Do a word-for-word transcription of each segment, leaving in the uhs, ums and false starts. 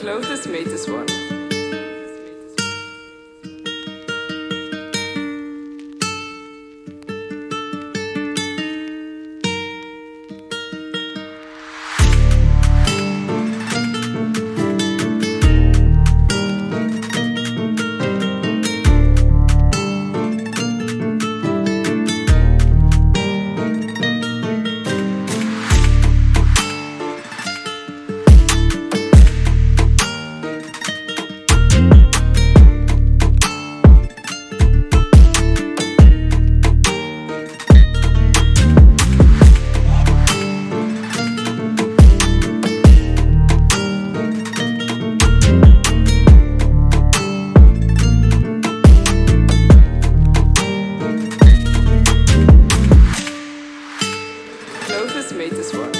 Clovis made this one. Clovis made this one.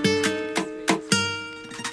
Clovis made this one.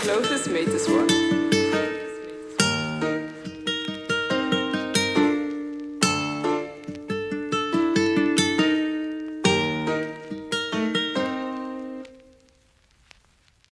Clovis made this one.